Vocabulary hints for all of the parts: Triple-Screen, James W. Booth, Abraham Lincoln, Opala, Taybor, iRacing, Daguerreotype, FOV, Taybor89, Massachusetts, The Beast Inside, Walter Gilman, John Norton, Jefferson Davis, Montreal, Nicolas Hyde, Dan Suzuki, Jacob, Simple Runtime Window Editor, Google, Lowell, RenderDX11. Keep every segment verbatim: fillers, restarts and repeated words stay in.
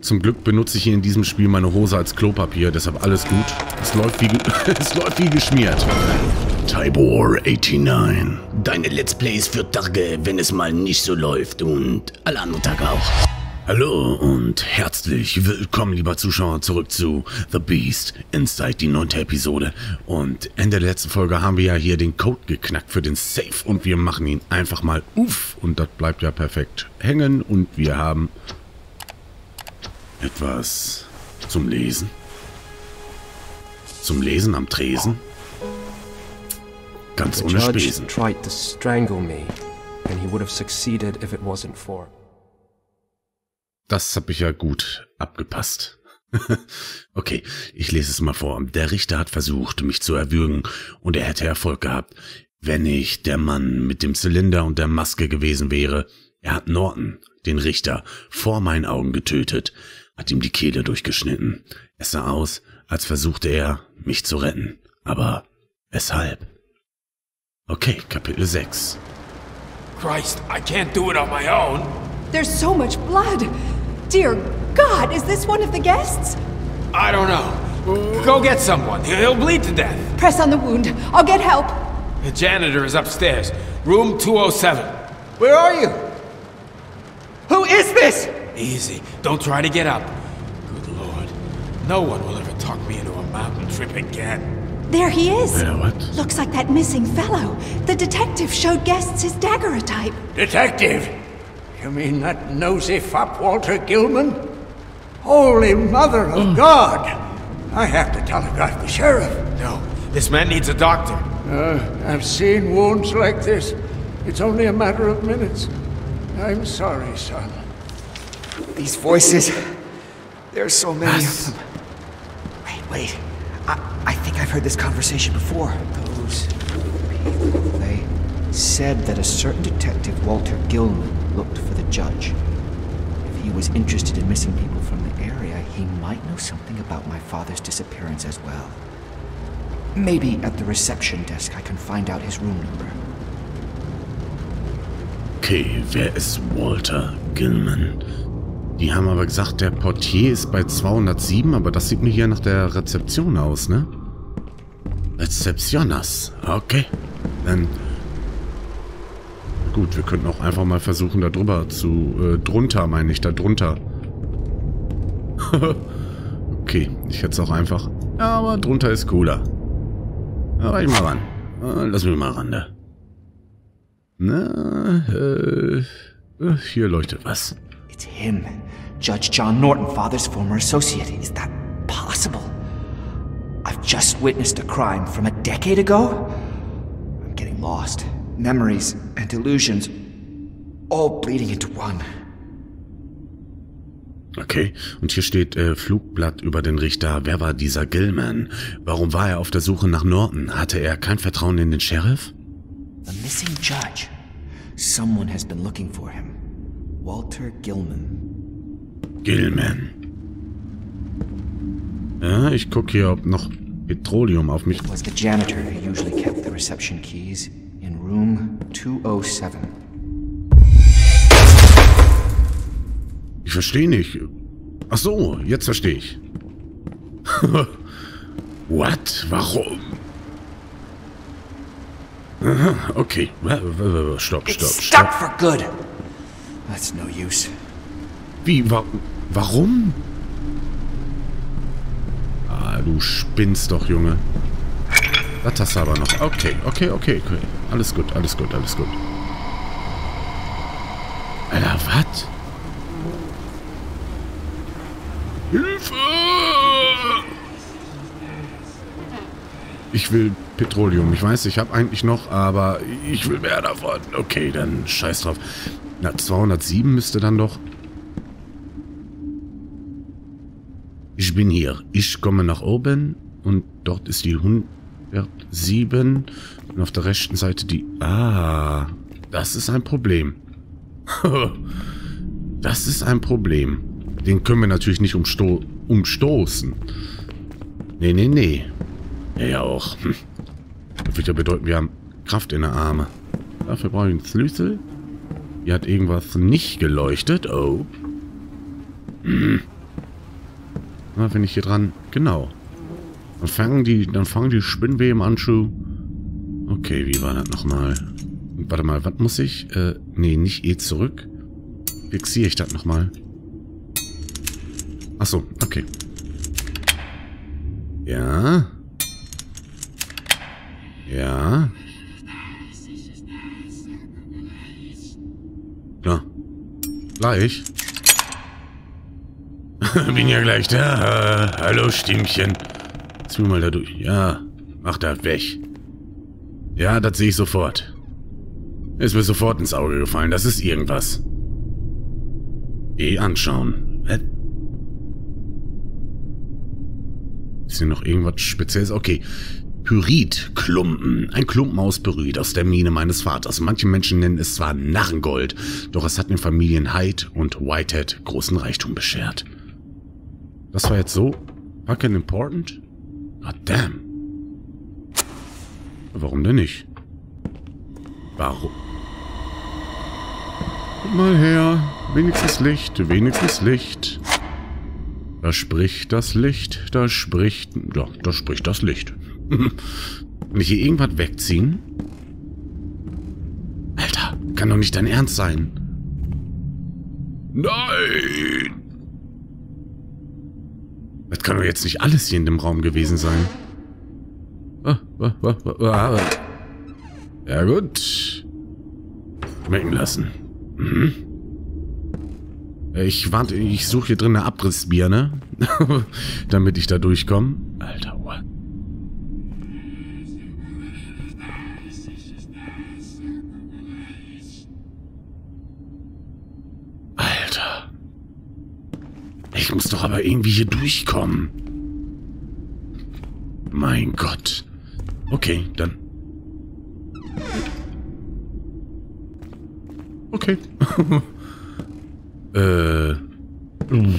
Zum Glück benutze ich hier in diesem Spiel meine Hose als Klopapier, deshalb alles gut. Es läuft wie, es läuft wie geschmiert. Taybor neunundachtzig. Deine Let's Plays für Tage, wenn es mal nicht so läuft und alle anderen Tage auch. Hallo und herzlich willkommen, lieber Zuschauer, zurück zu The Beast Inside, die neunte Episode. Und Ende der letzten Folge haben wir ja hier den Code geknackt für den Safe und wir machen ihn einfach mal uff. Und das bleibt ja perfekt hängen und wir haben etwas zum Lesen. Zum Lesen am Tresen. Ganz ohne Spesen. Das habe ich ja gut abgepasst. Okay, ich lese es mal vor. Der Richter hat versucht, mich zu erwürgen, und er hätte Erfolg gehabt, wenn ich der Mann mit dem Zylinder und der Maske gewesen wäre. Er hat Norton, den Richter, vor meinen Augen getötet, hat ihm die Kehle durchgeschnitten. Es sah aus, als versuchte er, mich zu retten. Aber weshalb? Okay, Kapitel sechs. Christ, I can't do it on my own. There's so much blood. Dear God, is this one of the guests? I don't know. Go get someone. He'll bleed to death. Press on the wound. I'll get help. The janitor is upstairs. Room two oh seven. Where are you? Who is this? Easy. Don't try to get up. Good Lord. No one will ever talk me into a mountain trip again. There he is. Yeah, what? Looks like that missing fellow. The detective showed guests his daguerreotype. Detective? You mean that nosy fop Walter Gilman? Holy Mother of God! I have to telegraph the sheriff. No, this man needs a doctor. Uh, I've seen wounds like this. It's only a matter of minutes. I'm sorry, son. These voices... There's so many of them. Wait, wait. I, I think I've heard this conversation before. Those people, they said that a certain detective, Walter Gilman, looked for the judge. If he was interested in missing people from the area, he might know something about my father's disappearance as well. Maybe at the reception desk I can find out his room number. Okay, wer ist Walter Gilman? Die haben aber gesagt, der Portier ist bei zweihundertsieben, aber das sieht mir hier nach der Rezeption aus, ne? Rezeptionas. Okay. Dann... Gut, wir könnten auch einfach mal versuchen, da drüber zu... Äh, drunter, meine ich, da drunter. Okay, ich hätte es auch einfach... Ja, aber drunter ist cooler. Aber ich mal ran. Lass mich mal ran, da. Na, äh... Hier leuchtet was. It's him. Judge John Norton, father's former associate. Is that possible? I've just witnessed a crime from a decade ago. I'm getting lost. Memories and delusions, all bleeding into one. Okay, und hier steht äh, Flugblatt über den Richter. Wer war dieser Gilman? Warum war er auf der Suche nach Norton? Hatte er kein Vertrauen in den Sheriff? The missing judge. Someone has been looking for him. Walter Gilman. Gilman. Ja, ich gucke hier, ob noch Petroleum auf mich... Was the janitor who usually kept the reception keys? In room two oh seven. Ich verstehe nicht. Ach so, jetzt verstehe ich. What? Warum? Aha, okay. Stopp, stopp, stopp. Stuck for good. That's no use. Wie, wa warum? Ah, du spinnst doch, Junge. Das hast du aber noch. Okay, okay, okay, okay. Alles gut, alles gut, alles gut. Alter, was? Hilfe! Ich will Petroleum. Ich weiß, ich habe eigentlich noch, aber ich will mehr davon. Okay, dann scheiß drauf. Na, zweihundertsieben müsste dann doch... Ich bin hier. Ich komme nach oben und dort ist die hundertsieben und auf der rechten Seite die... Ah, das ist ein Problem. Das ist ein Problem. Den können wir natürlich nicht umsto umstoßen. Nee, nee, nee. Ja, ja auch. Hm. Das würde ja bedeuten, wir haben Kraft in der Arme. Dafür brauche ich einen Schlüssel. Hier hat irgendwas nicht geleuchtet. Oh. Hm. Na, wenn ich hier dran... Genau. Dann fangen die, dann fangen die Spinnweben an zu... Okay, wie war das nochmal? Warte mal, was muss ich? Äh, nee, nicht eh zurück. Fixiere ich das nochmal? Achso, okay. Ja. Ja. Ja. Gleich. Bin ja gleich da. Hallo, Stimmchen. Zieh mal da durch. Ja. Mach das weg. Ja, das sehe ich sofort. Ist mir sofort ins Auge gefallen. Das ist irgendwas. Eh anschauen. Hä? Ist hier noch irgendwas Spezielles? Okay. Pyritklumpen. Ein Klumpen aus Pyrit aus der Mine meines Vaters. Manche Menschen nennen es zwar Narrengold, doch es hat den Familien Hyde und Whitehead großen Reichtum beschert. Das war jetzt so fucking important? God damn. Warum denn nicht? Warum? Guck mal her. Wenigstens Licht, wenigstens Licht. Da spricht das Licht, da spricht... Ja, da spricht das Licht. Kann ich hier irgendwas wegziehen? Alter, kann doch nicht dein Ernst sein. Nein! Das kann doch jetzt nicht alles hier in dem Raum gewesen sein. Ah, ah, ah, ah, ah. Ja gut. Schmecken lassen. Mhm. Ich warte, ich suche hier drin eine Abrissbirne, damit ich da durchkomme. Alter, what? Alter. Ich muss doch aber irgendwie hier durchkommen. Mein Gott. Okay, dann. Okay. äh.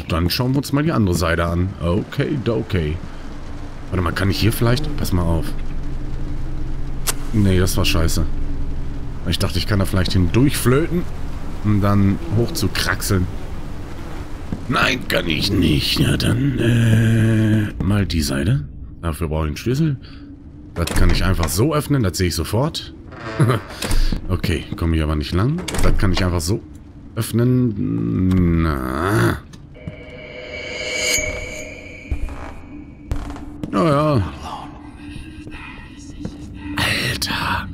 Dann schauen wir uns mal die andere Seite an. Okay, okay. Warte mal, kann ich hier vielleicht? Pass mal auf. Nee, das war scheiße. Ich dachte, ich kann da vielleicht hindurchflöten, um dann hoch zu kraxeln. Nein, kann ich nicht. Ja, dann, äh, mal die Seite. Dafür brauche ich einen Schlüssel. Das kann ich einfach so öffnen, das sehe ich sofort. Okay, komme ich aber nicht lang. Das kann ich einfach so öffnen. Na. Naja. Alter.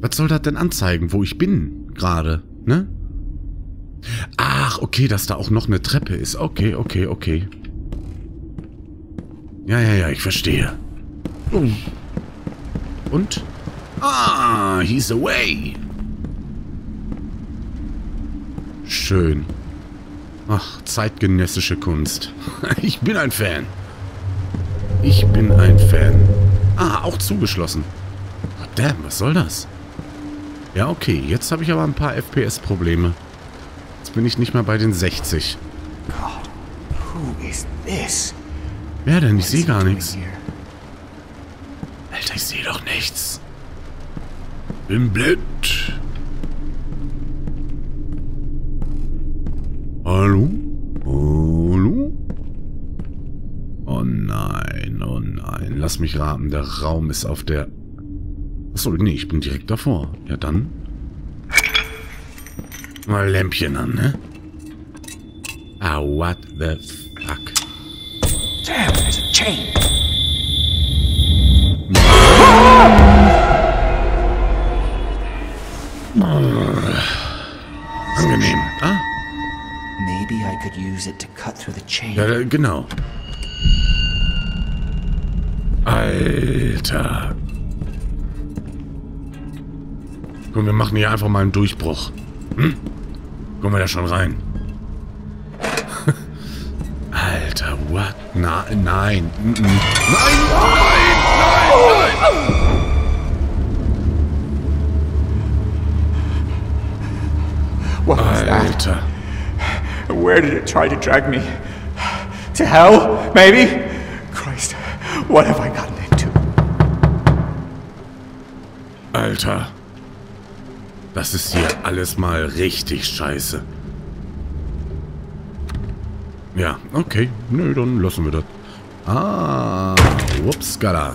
Was soll das denn anzeigen, wo ich bin gerade, ne? Ach, okay, dass da auch noch eine Treppe ist. Okay, okay, okay. Ja, ja, ja, ich verstehe. Oh. Und? Ah, he's away. Schön. Ach, zeitgenössische Kunst. Ich bin ein Fan. Ich bin ein Fan. Ah, auch zugeschlossen. Oh, damn, was soll das? Ja, okay, jetzt habe ich aber ein paar F P S-Probleme. Bin ich nicht mal bei den sechzig. God, who is this? Wer denn? Ich sehe gar nichts. Alter, ich sehe doch nichts. Bin blind. Hallo? Hallo? Oh nein, oh nein. Lass mich raten, der Raum ist auf der... Achso, nee, ich bin direkt davor. Ja, dann... Mal Lämpchen an, ne? Ah, what the fuck? Damn, there's a chain. Angenehm, ah? Maybe I could use it to cut through the chain. Ja, genau. Alter. Komm, wir machen hier einfach mal einen Durchbruch. Hm? Gucken wir da schon rein. Alter, what? Na, nein. Nein, nein, nein, nein. What was Alter. That? Where did it try to drag me? To hell, maybe? Christ, what have I gotten into? Alter. Das ist hier alles mal richtig scheiße. Ja, okay. Nö, dann lassen wir das. Ah, upsgala.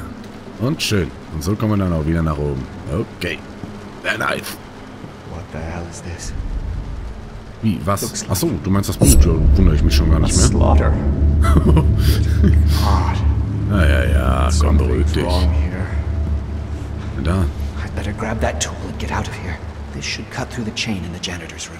Und schön. Und so kommen wir dann auch wieder nach oben. Okay. Der Knife. What the hell is this? Wie, was? Achso, du meinst das Blut. Da wundere ich mich schon gar nicht mehr. Slaughter. Ja, ja, ja. Komm, beruhig dich. Da. I'd better grab that tool and get out of here. This should cut through the chain in the janitor's room.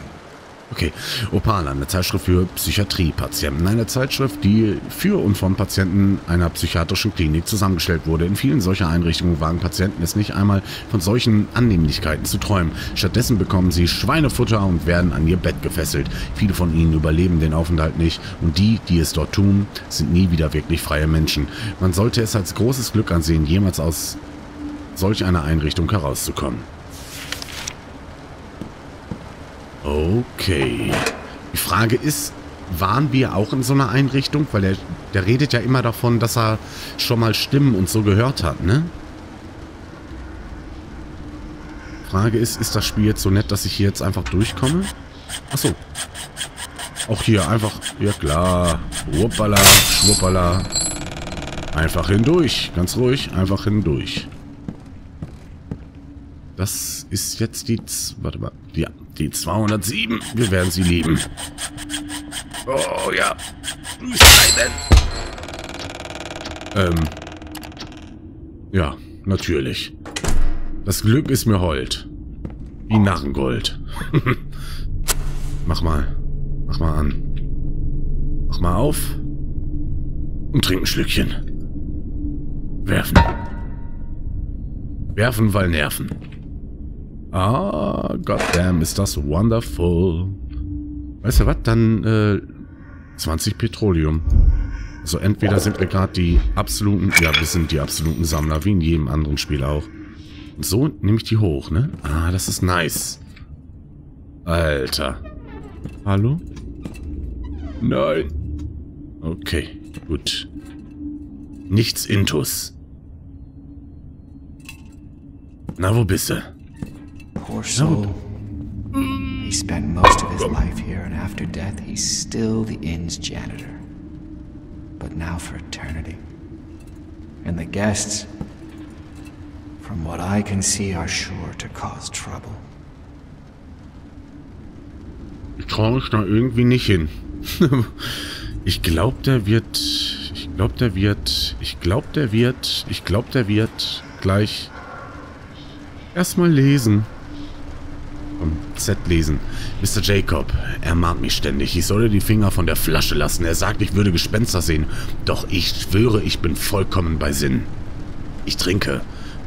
Okay, Opala, eine Zeitschrift für Psychiatriepatienten. Eine Zeitschrift, die für und von Patienten einer psychiatrischen Klinik zusammengestellt wurde. In vielen solcher Einrichtungen wagen Patienten es nicht einmal, von solchen Annehmlichkeiten zu träumen. Stattdessen bekommen sie Schweinefutter und werden an ihr Bett gefesselt. Viele von ihnen überleben den Aufenthalt nicht und die, die es dort tun, sind nie wieder wirklich freie Menschen. Man sollte es als großes Glück ansehen, jemals aus solch einer Einrichtung herauszukommen. Okay. Die Frage ist, waren wir auch in so einer Einrichtung? Weil der, der redet ja immer davon, dass er schon mal Stimmen und so gehört hat, ne? Frage ist, ist das Spiel jetzt so nett, dass ich hier jetzt einfach durchkomme? Achso. Auch hier einfach, ja klar. Hoppala, schwuppala. Einfach hindurch, ganz ruhig, einfach hindurch. Das ist jetzt die... Warte mal. Ja, die zweihundertsieben. Wir werden sie lieben. Oh, ja. Ähm. Ja, natürlich. Das Glück ist mir hold. Wie Narrengold. Mach mal. Mach mal an. Mach mal auf. Und trink ein Schlückchen. Werfen. Werfen, weil Nerven. Ah, goddamn, ist das wonderful. Weißt du was? Dann äh, zwanzig Petroleum. Also entweder sind wir gerade die absoluten... Ja, wir sind die absoluten Sammler, wie in jedem anderen Spiel auch. Und so nehme ich die hoch, ne? Ah, das ist nice. Alter. Hallo? Nein. Okay, gut. Nichts intus. Na, wo bist du? Poor soul. He spent most of his life here, and after death, he's still the inn's janitor. But now for eternity. And the guests, from what I can see, are sure to cause trouble. Ich traue mich da irgendwie nicht hin. Ich glaube, der wird. Ich glaube, der wird. Ich glaube, der wird. Ich glaube, der wird gleich erstmal lesen. Z lesen. Mister Jacob, er mahnt mich ständig. Ich solle die Finger von der Flasche lassen. Er sagt, ich würde Gespenster sehen. Doch ich schwöre, ich bin vollkommen bei Sinn. Ich trinke,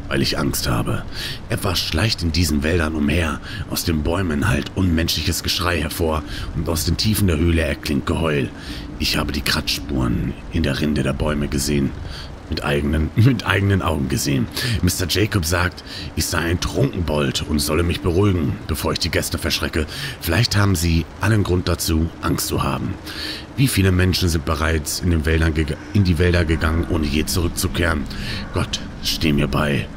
weil ich Angst habe. Etwas schleicht in diesen Wäldern umher. Aus den Bäumen hallt unmenschliches Geschrei hervor und aus den Tiefen der Höhle erklingt Geheul. Ich habe die Kratzspuren in der Rinde der Bäume gesehen. Mit eigenen, mit eigenen Augen gesehen. Mister Jacob sagt, ich sei ein Trunkenbold und solle mich beruhigen, bevor ich die Gäste verschrecke. Vielleicht haben sie allen Grund dazu, Angst zu haben. Wie viele Menschen sind bereits in, den Wäldern in die Wälder gegangen, ohne je zurückzukehren? Gott, steh mir bei.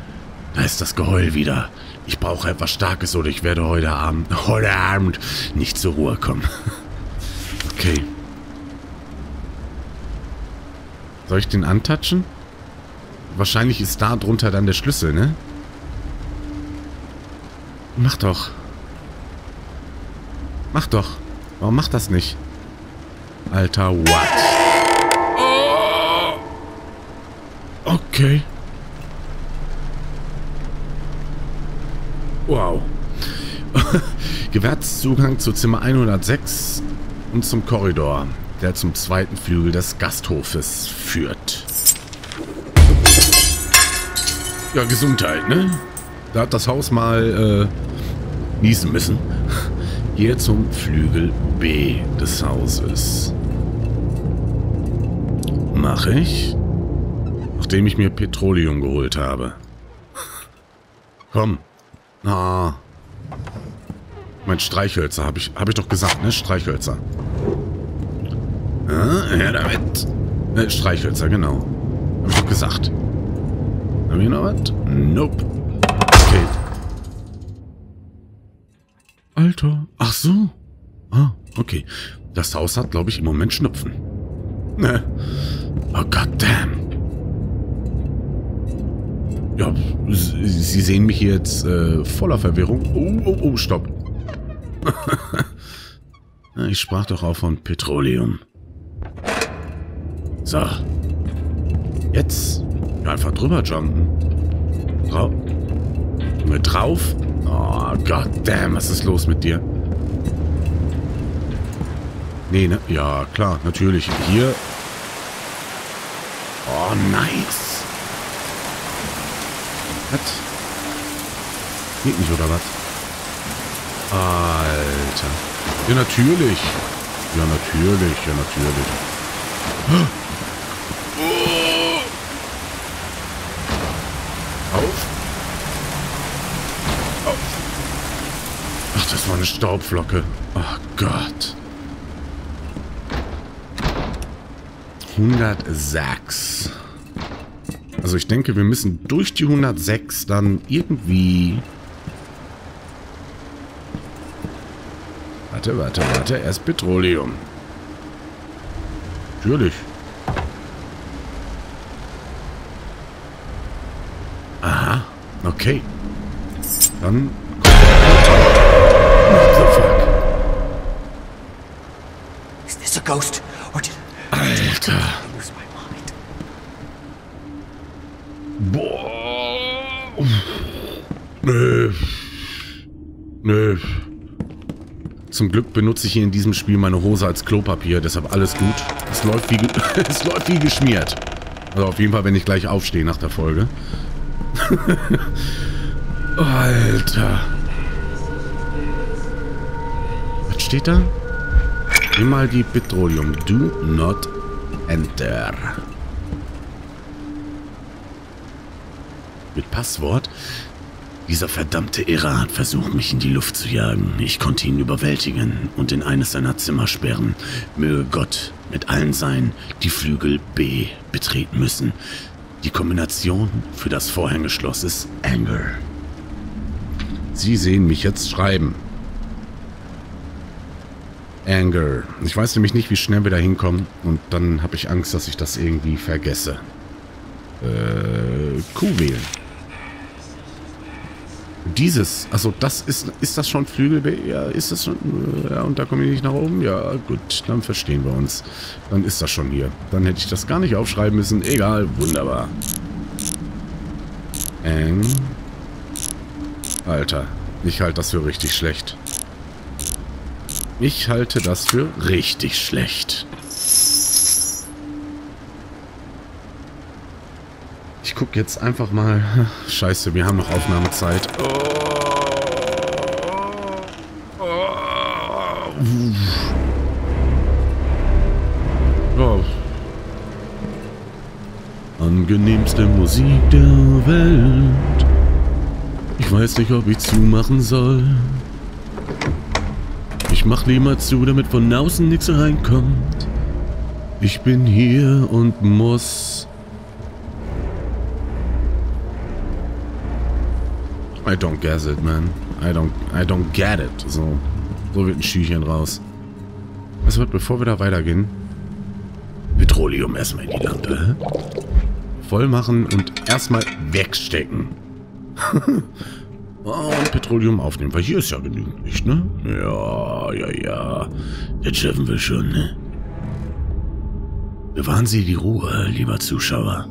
Da ist das Geheul wieder. Ich brauche etwas Starkes oder ich werde heute Abend, heute Abend nicht zur Ruhe kommen. Okay. Soll ich den antatschen? Wahrscheinlich ist da drunter dann der Schlüssel, ne? Mach doch. Mach doch. Warum macht das nicht? Alter, what? Okay. Wow. Gewährtzugang zu Zimmer hundertsechs und zum Korridor, der zum zweiten Flügel des Gasthofes führt. Ja, Gesundheit, ne? Da hat das Haus mal äh, niesen müssen. Hier zum Flügel B des Hauses. Mache ich. Nachdem ich mir Petroleum geholt habe. Komm. Ah. Mein Streichhölzer, habe ich, hab ich doch gesagt, ne? Streichhölzer. Ah, ja, damit. Äh, Streichhölzer, genau. Hab ich doch gesagt. Haben wir noch was? Nope. Okay. Walter. Ach so. Ah, okay. Das Haus hat, glaube ich, im Moment Schnupfen. Ne. Oh, goddamn. Ja, Sie sehen mich jetzt äh, voller Verwirrung. Oh, oh, oh, stopp. Ich sprach doch auch von Petroleum. So. Jetzt einfach drüber jumpen. Drauf. Mit drauf. Oh, goddamn, was ist los mit dir? Nee, ne? Ja, klar, natürlich. Hier. Oh, nice. Was? Geht nicht, oder was? Alter. Ja, natürlich. Ja, natürlich. Ja, natürlich. Auf. Auf. Ach, das war eine Staubflocke. Ach Gott. hundertsechs. Also ich denke, wir müssen durch die hundertsechs dann irgendwie... Warte, warte, warte. Erst Petroleum. Natürlich. Aha. Okay. Dann... What the fuck? Is this a ghost? Or did... Alter. Boah. Nö. Nö. Zum Glück benutze ich hier in diesem Spiel meine Hose als Klopapier, deshalb alles gut. Es läuft wie, ge es läuft wie geschmiert. Also auf jeden Fall, wenn ich gleich aufstehe nach der Folge. Alter. Was steht da? Nimm mal die Petroleum. Do not enter. Mit Passwort? Dieser verdammte Irrer hat versucht, mich in die Luft zu jagen. Ich konnte ihn überwältigen und in eines seiner Zimmer sperren. Möge Gott mit allen sein, die Flügel B betreten müssen. Die Kombination für das Vorhängeschloss ist Anger. Sie sehen mich jetzt schreiben. Anger. Ich weiß nämlich nicht, wie schnell wir da hinkommen. Und dann habe ich Angst, dass ich das irgendwie vergesse. Äh, Q wählen. Dieses, also das ist, ist das schon Flügel B? Ja, ist das schon, ja, und da komme ich nicht nach oben? Ja, gut, dann verstehen wir uns. Dann ist das schon hier. Dann hätte ich das gar nicht aufschreiben müssen. Egal, wunderbar. Ähm. Alter, ich halte das für richtig schlecht. Ich halte das für richtig schlecht. Ich gucke jetzt einfach mal. Scheiße, wir haben noch Aufnahmezeit. Oh. Oh. Oh. Angenehmste Musik der Welt. Ich weiß nicht, ob ich zumachen soll. Ich mach lieber zu, damit von außen nichts reinkommt. Ich bin hier und muss... I don't guess it, man. I don't, I don't get it. So, so wird ein Schüchchen raus. Also, bevor wir da weitergehen, Petroleum erstmal in die Lampe. Voll machen und erstmal wegstecken. Und Petroleum aufnehmen, weil hier ist ja genügend Licht, ne? Ja, ja, ja. Jetzt schaffen wir schon, ne? Bewahren Sie die Ruhe, lieber Zuschauer.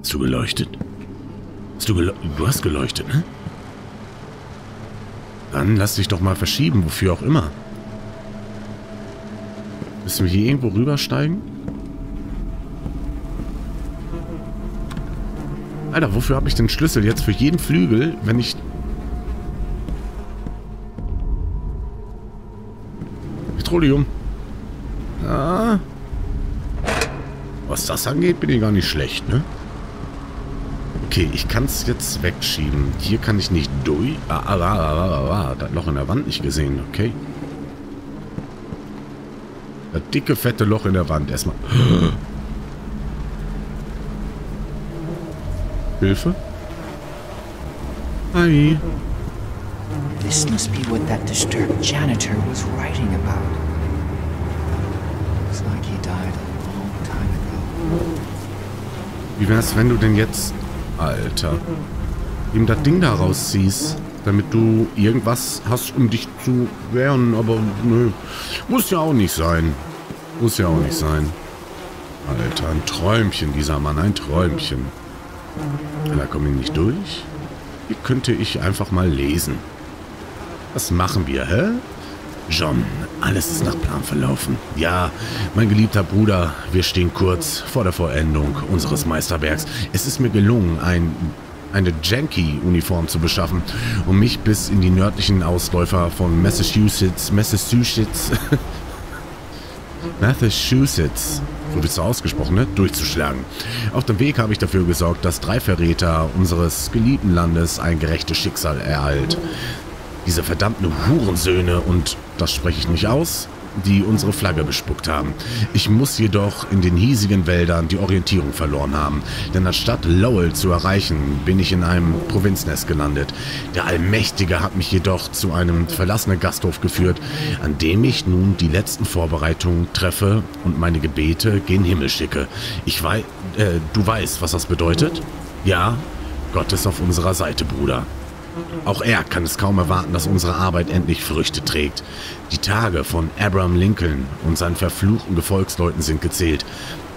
Hast du beleuchtet? Du, du hast geleuchtet, ne? Dann lass dich doch mal verschieben, wofür auch immer. Müssen wir hier irgendwo rübersteigen? Alter, wofür habe ich den Schlüssel jetzt für jeden Flügel, wenn ich... Petroleum. Ah. Was das angeht, bin ich gar nicht schlecht, ne? Okay, ich kann es jetzt wegschieben. Hier kann ich nicht durch. Ah, ah, ah, ah, ah, das Loch in der Wand nicht gesehen. Okay. Das dicke, fette Loch in der Wand. Erstmal. Hilfe. Hi. This must be what that disturbed janitor was writing about. Looks like he died a long time ago. Wie wär's, wenn du denn jetzt, Alter, ihm das Ding da rausziehst, damit du irgendwas hast, um dich zu wehren, aber nö. Muss ja auch nicht sein. Muss ja auch nicht sein. Alter, ein Träumchen, dieser Mann, ein Träumchen. Da komme ich nicht durch. Hier könnte ich einfach mal lesen. Was machen wir, hä? John, alles ist nach Plan verlaufen. Ja, mein geliebter Bruder, wir stehen kurz vor der Vollendung unseres Meisterwerks. Es ist mir gelungen, ein, eine Janky-Uniform zu beschaffen, um mich bis in die nördlichen Ausläufer von Massachusetts, Massachusetts, Massachusetts, so wird es ausgesprochen, ne? durchzuschlagen. Auf dem Weg habe ich dafür gesorgt, dass drei Verräter unseres geliebten Landes ein gerechtes Schicksal ereilt. Diese verdammten Hurensöhne, und das spreche ich nicht aus, die unsere Flagge bespuckt haben. Ich muss jedoch in den hiesigen Wäldern die Orientierung verloren haben, denn anstatt Lowell zu erreichen, bin ich in einem Provinznest gelandet. Der Allmächtige hat mich jedoch zu einem verlassenen Gasthof geführt, an dem ich nun die letzten Vorbereitungen treffe und meine Gebete gen Himmel schicke. Ich weiß, äh, du weißt, was das bedeutet? Ja, Gott ist auf unserer Seite, Bruder. Auch er kann es kaum erwarten, dass unsere Arbeit endlich Früchte trägt. Die Tage von Abraham Lincoln und seinen verfluchten Gefolgsleuten sind gezählt.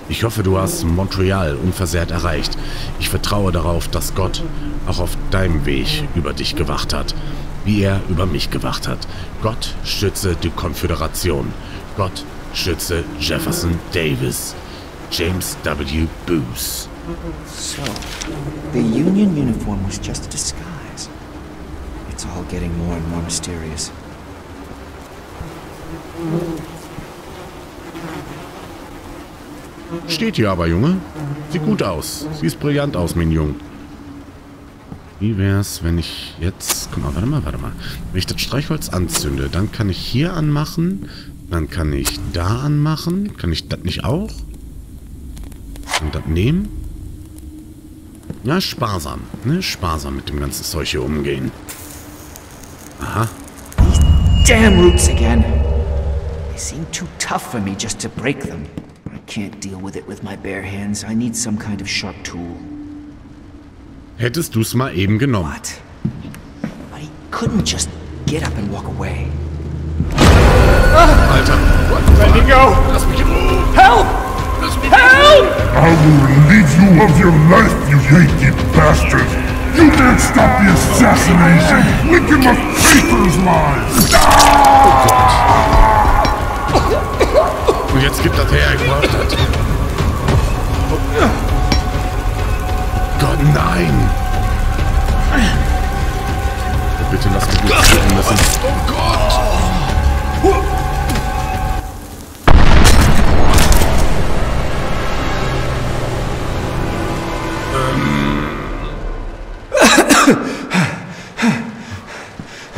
Ich hoffe, du hast Montreal unversehrt erreicht. Ich vertraue darauf, dass Gott auch auf deinem Weg über dich gewacht hat, wie er über mich gewacht hat. Gott schütze die Konföderation. Gott schütze Jefferson Davis. James W. Booth. So, the Union uniform was just a disguise. It's all getting more and more mysterious. Steht hier aber, Junge. Sieht gut aus. Sieht brillant aus, mein Junge. Wie wär's, wenn ich jetzt... Guck mal, warte mal, warte mal. Wenn ich das Streichholz anzünde, dann kann ich hier anmachen. Dann kann ich da anmachen. Kann ich das nicht auch? Und das nehmen? Ja, sparsam. Ne? Sparsam mit dem ganzen Zeug hier umgehen. Aha. These damn roots again. They seem too tough for me just to break them. I can't deal with it with my bare hands. I need some kind of sharp tool. Hättest du's mal eben genommen. What? But he couldn't just get up and walk away. Ah! Alter, what? Let me go! Lass mich in Ruhe! Help! Lass mich Help! I will relieve you of your life, you hated bastard! You can't stop the assassination! Lincoln must pay for his lies! Oh Gott. Und jetzt gibt das her, ich brauch das. Gott, nein! Bitte lass mich nicht sterben lassen. Oh Gott!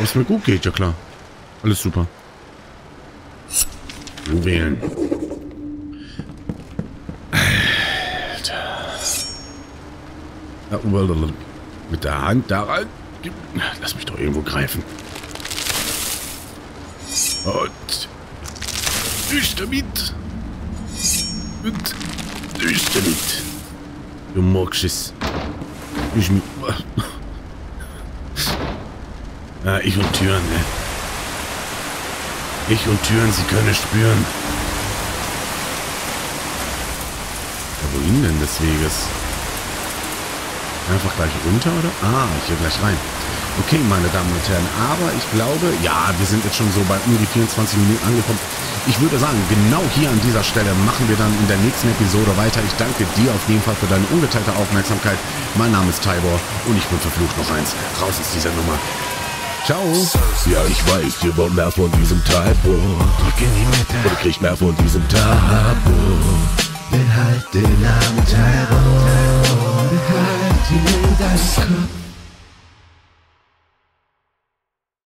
Was mir gut geht, ja klar. Alles super. Wählen. Alter. Mit der Hand da rein. Lass mich doch irgendwo greifen. Und. Durch damit. Und. Durch damit. Du Murkschiss. Durch mit. Ja, ich und Türen, ne? Ich und Türen, sie können es spüren. Ja, wohin denn des Weges? Einfach gleich runter, oder? Ah, hier gleich rein. Okay, meine Damen und Herren, aber ich glaube, ja, wir sind jetzt schon so bei um die vierundzwanzig Minuten angekommen. Ich würde sagen, genau hier an dieser Stelle machen wir dann in der nächsten Episode weiter. Ich danke dir auf jeden Fall für deine ungeteilte Aufmerksamkeit. Mein Name ist Taybor und ich bin verflucht noch eins. Raus aus dieser Nummer. Ciao. Ja, ich weiß, ihr wollt mehr von diesem Taybor. Drück in die Mitte. Und kriegt mehr von diesem Taybor. Behalt den Namen Taybor. Behalt ihn in deinem Kopf.